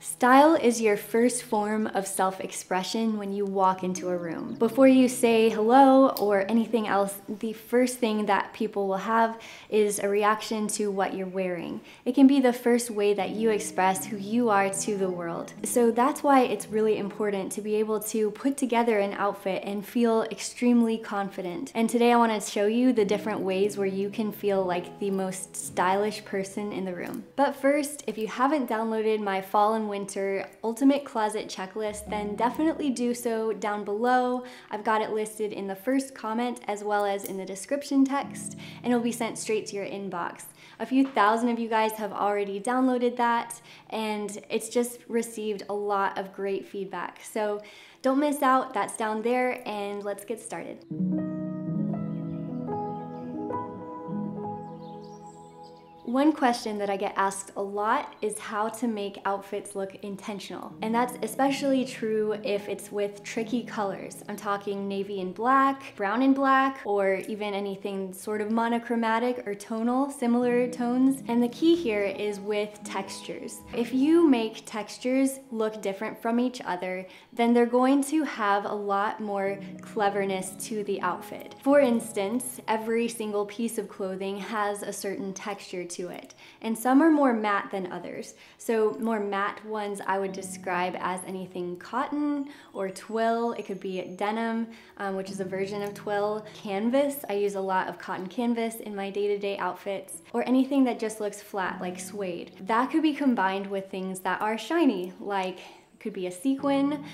Style is your first form of self-expression when you walk into a room. Before you say hello or anything else, the first thing that people will have is a reaction to what you're wearing. It can be the first way that you express who you are to the world. So that's why it's really important to be able to put together an outfit and feel extremely confident. And today I want to show you the different ways where you can feel like the most stylish person in the room. But first, if you haven't downloaded my fall and winter ultimate closet checklist, then definitely do so down below. I've got it listed in the first comment as well as in the description text, and it'll be sent straight to your inbox. A few thousand of you guys have already downloaded that, and it's just received a lot of great feedback. So don't miss out, that's down there, and let's get started. One question that I get asked a lot is how to make outfits look intentional. And that's especially true if it's with tricky colors. I'm talking navy and black, brown and black, or even anything sort of monochromatic or tonal, similar tones. And the key here is with textures. If you make textures look different from each other, then they're going to have a lot more cleverness to the outfit. For instance, every single piece of clothing has a certain texture to it, and some are more matte than others. So more matte ones I would describe as anything cotton or twill. It could be denim, which is a version of twill. Canvas, I use a lot of cotton canvas in my day-to-day outfits, or anything that just looks flat like suede. That could be combined with things that are shiny, like could be a sequin,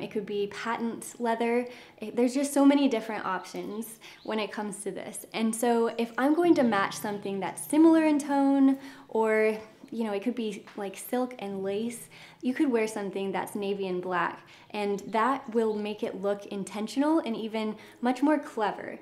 it could be patent leather. There's just so many different options when it comes to this. And so if I'm going to match something that's similar in tone, or it could be like silk and lace, you could wear something that's navy and black, and that will make it look intentional and even much more clever.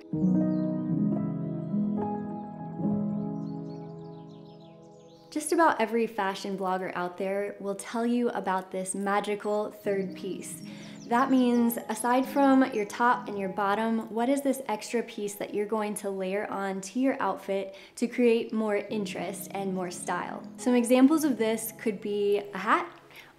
Just about every fashion blogger out there will tell you about this magical third piece. That means, aside from your top and your bottom, what is this extra piece that you're going to layer on to your outfit to create more interest and more style? Some examples of this could be a hat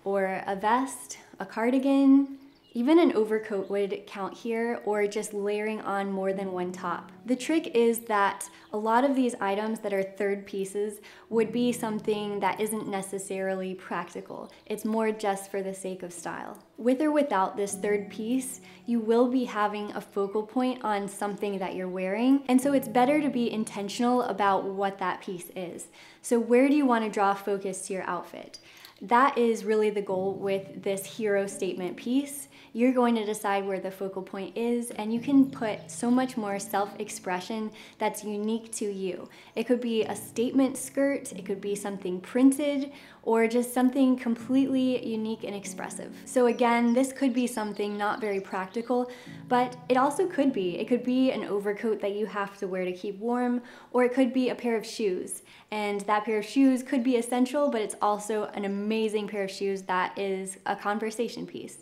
or a vest, a cardigan. Even an overcoat would count here, or just layering on more than one top. The trick is that a lot of these items that are third pieces would be something that isn't necessarily practical. It's more just for the sake of style. With or without this third piece, you will be having a focal point on something that you're wearing, and so it's better to be intentional about what that piece is. So where do you want to draw focus to your outfit? That is really the goal with this hero statement piece. You're going to decide where the focal point is, and you can put so much more self-expression that's unique to you. It could be a statement skirt, it could be something printed, or just something completely unique and expressive. So again, this could be something not very practical, but it also could be. It could be an overcoat that you have to wear to keep warm, or it could be a pair of shoes. And that pair of shoes could be essential, but it's also an amazing pair of shoes that is a conversation piece.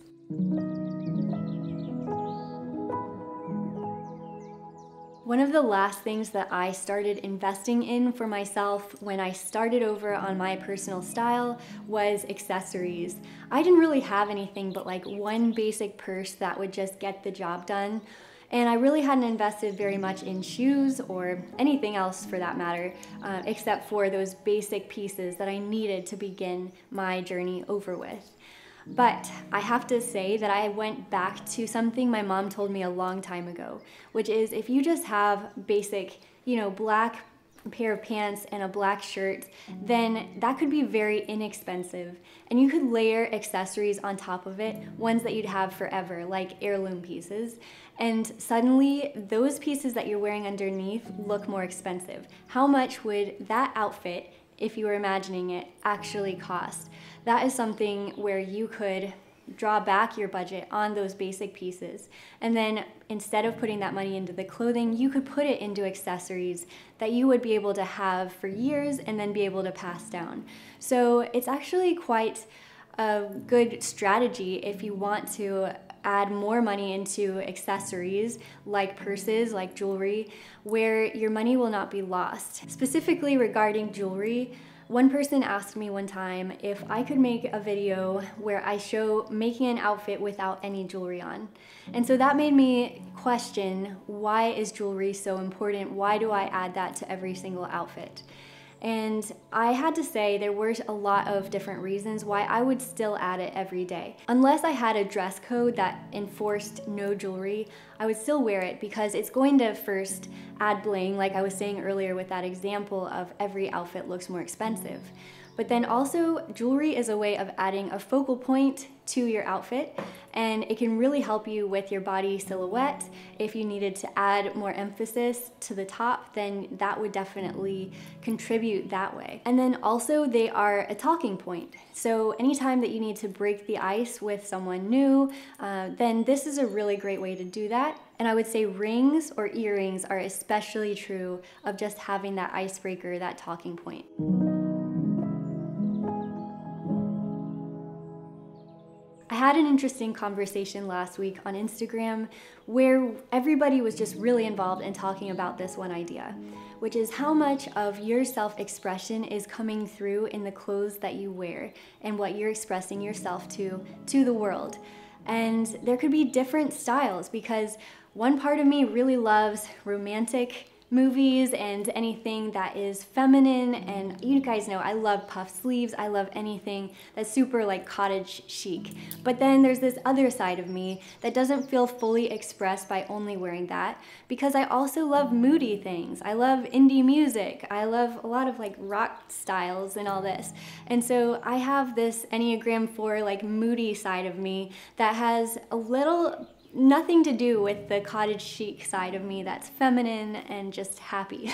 One of the last things that I started investing in for myself when I started over on my personal style was accessories. I didn't really have anything but like one basic purse that would just get the job done. And I really hadn't invested very much in shoes or anything else for that matter, except for those basic pieces that I needed to begin my journey over with. But I have to say that I went back to something my mom told me a long time ago, which is if you just have basic, black pair of pants and a black shirt, then that could be very inexpensive. And you could layer accessories on top of it, ones that you'd have forever, like heirloom pieces. And suddenly those pieces that you're wearing underneath look more expensive. How much would that outfit, if you were imagining it, actually cost? That is something where you could draw back your budget on those basic pieces. And then instead of putting that money into the clothing, you could put it into accessories that you would be able to have for years and then be able to pass down. So it's actually quite a good strategy if you want to add more money into accessories like purses, like jewelry, where your money will not be lost. Specifically regarding jewelry, one person asked me one time if I could make a video where I show making an outfit without any jewelry on. And so that made me question, why is jewelry so important? Why do I add that to every single outfit? And I had to say there were a lot of different reasons why I would still add it every day. Unless I had a dress code that enforced no jewelry, I would still wear it because it's going to first add bling, like I was saying earlier with that example of every outfit looks more expensive. But then also, jewelry is a way of adding a focal point to your outfit, and it can really help you with your body silhouette. If you needed to add more emphasis to the top, then that would definitely contribute that way. And then also, they are a talking point. So anytime that you need to break the ice with someone new, then this is a really great way to do that. And I would say rings or earrings are especially true of just having that icebreaker, that talking point. I had an interesting conversation last week on Instagram where everybody was just really involved in talking about this one idea, which is how much of your self-expression is coming through in the clothes that you wear and what you're expressing yourself to the world. And there could be different styles because one part of me really loves romantic movies and anything that is feminine, and you guys know I love puff sleeves, I love anything that's super like cottage chic. But then there's this other side of me that doesn't feel fully expressed by only wearing that, because I also love moody things. I love indie music, I love a lot of like rock styles and all this. And so I have this Enneagram 4 like moody side of me that has a little nothing to do with the cottage chic side of me that's feminine and just happy.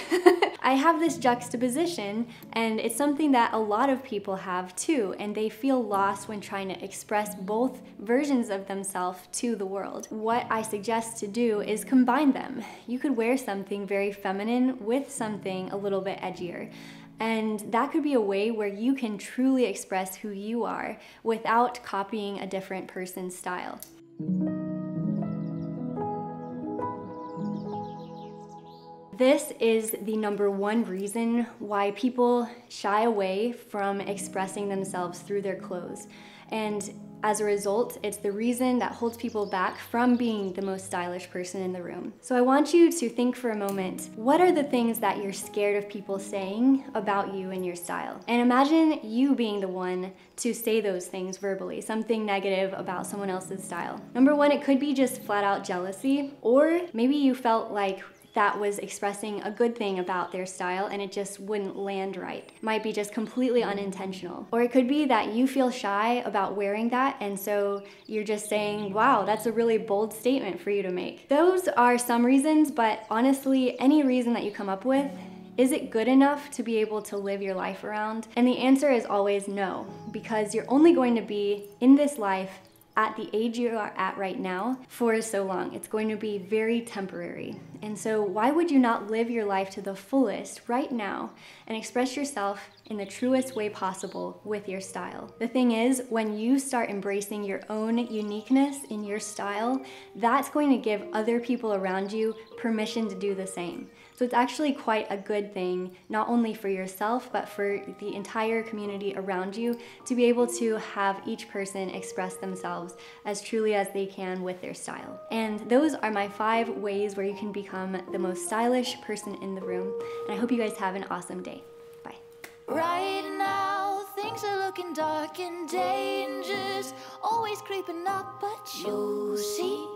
I have this juxtaposition, and it's something that a lot of people have too, and they feel lost when trying to express both versions of themselves to the world. What I suggest to do is combine them. You could wear something very feminine with something a little bit edgier. And that could be a way where you can truly express who you are without copying a different person's style. This is the #1 reason why people shy away from expressing themselves through their clothes. And as a result, it's the reason that holds people back from being the most stylish person in the room. So I want you to think for a moment, what are the things that you're scared of people saying about you and your style? And imagine you being the one to say those things verbally, something negative about someone else's style. #1, it could be just flat out jealousy, or maybe you felt like that was expressing a good thing about their style and it just wouldn't land right. Might be just completely unintentional. Or it could be that you feel shy about wearing that, and so you're just saying, wow, that's a really bold statement for you to make. Those are some reasons, but honestly, any reason that you come up with, is it good enough to be able to live your life around? And the answer is always no, because you're only going to be in this life at the age you are at right now for so long. It's going to be very temporary. And so why would you not live your life to the fullest right now and express yourself in the truest way possible with your style? The thing is, when you start embracing your own uniqueness in your style, that's going to give other people around you permission to do the same. So it's actually quite a good thing, not only for yourself, but for the entire community around you to be able to have each person express themselves as truly as they can with their style. And those are my 5 ways where you can become the most stylish person in the room. And I hope you guys have an awesome day. Bye. Right now, things are looking dark and dangerous, always creeping up, but you'll see.